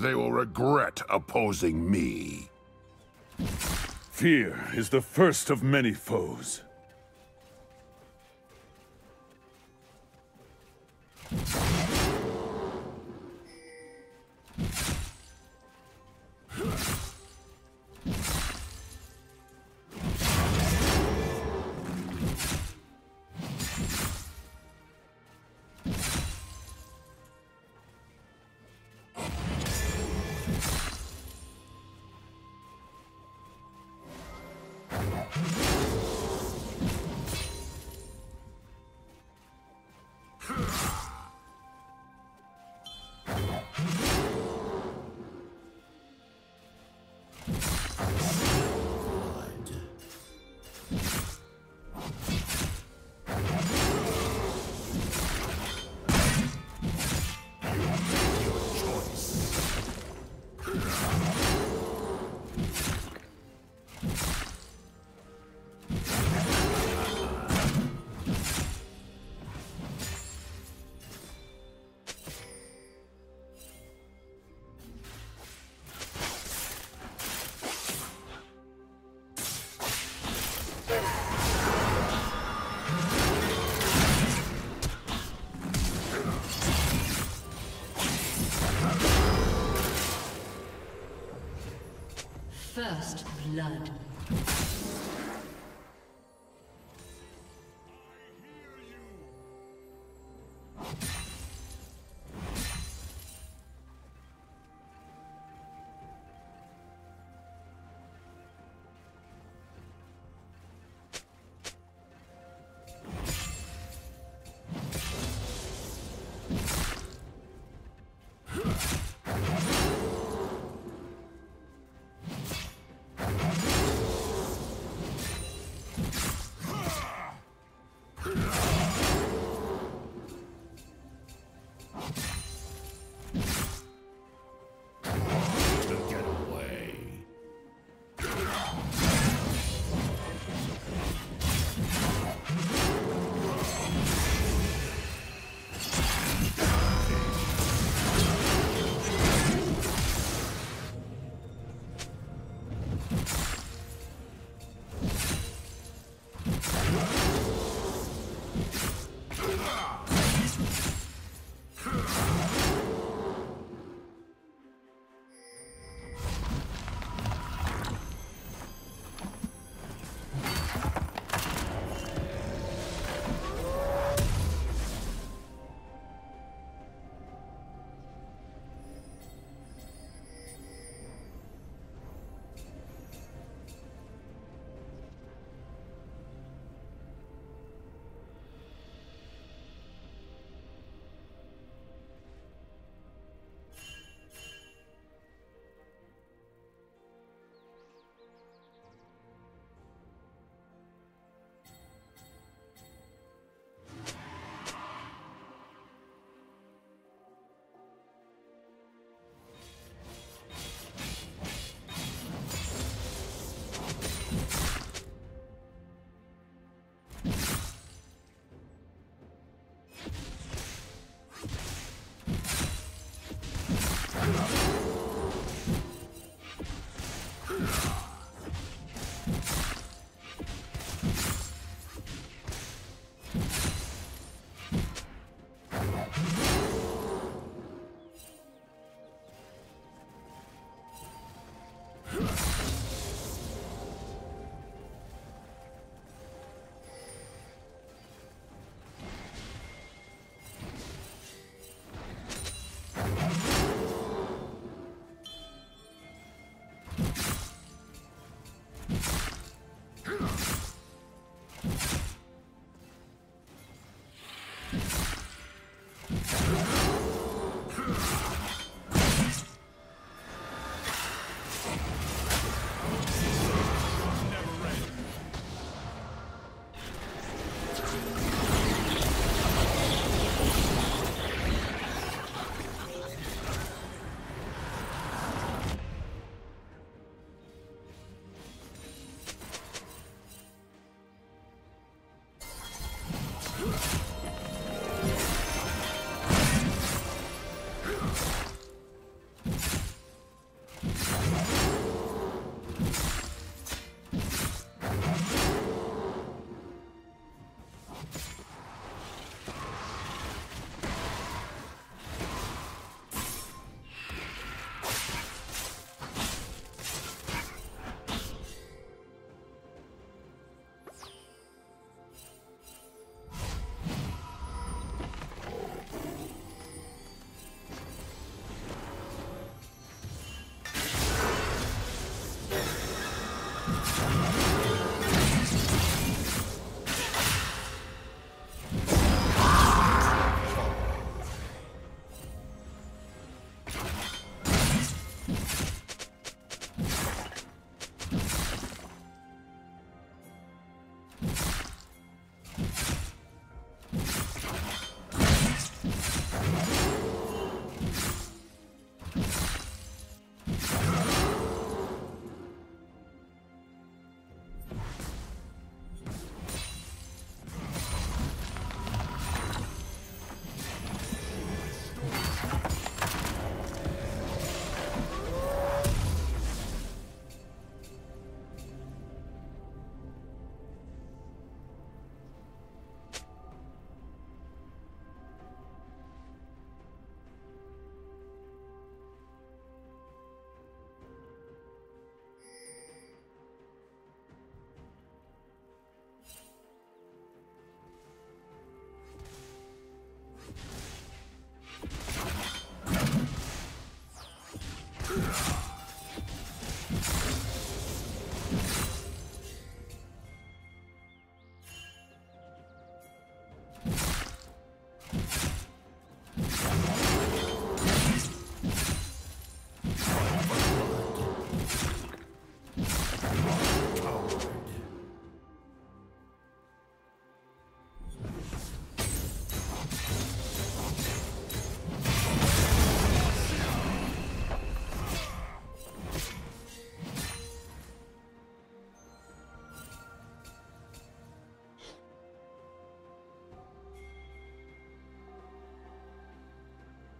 They will regret opposing me. Fear is the first of many foes. First blood.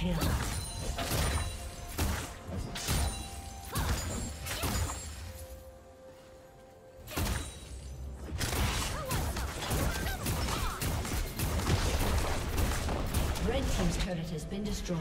kill. Red team's turret has been destroyed.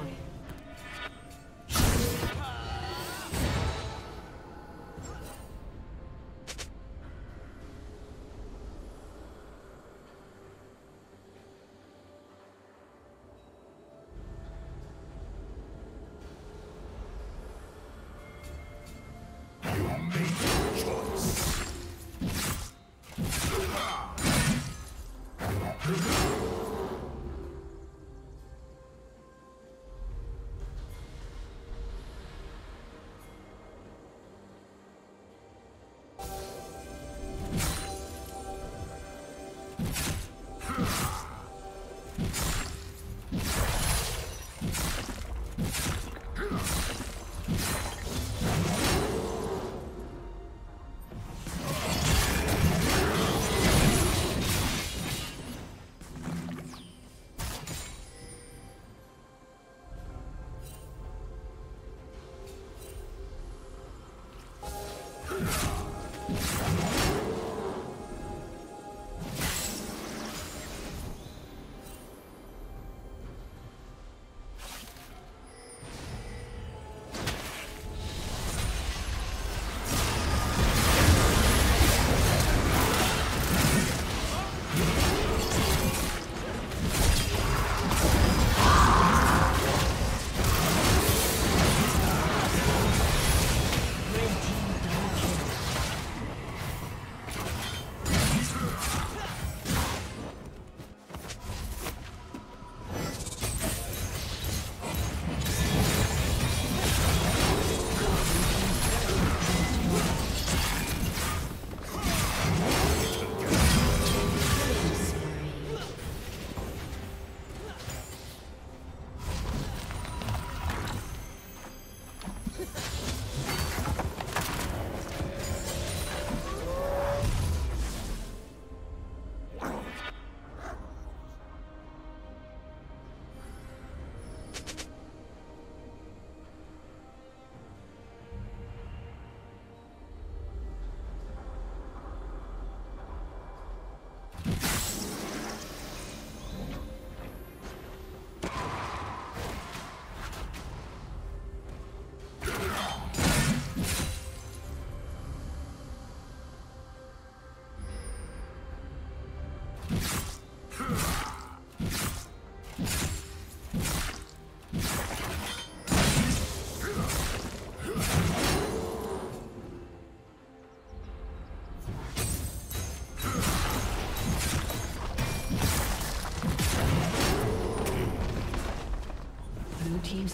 Team's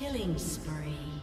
Killing spree.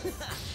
Team's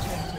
turret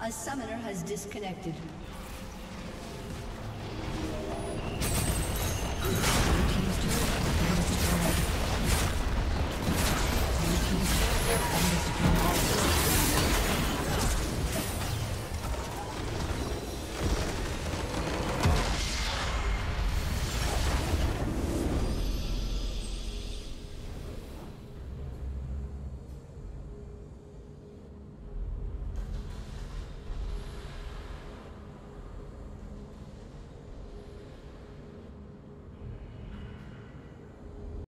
A summoner has disconnected.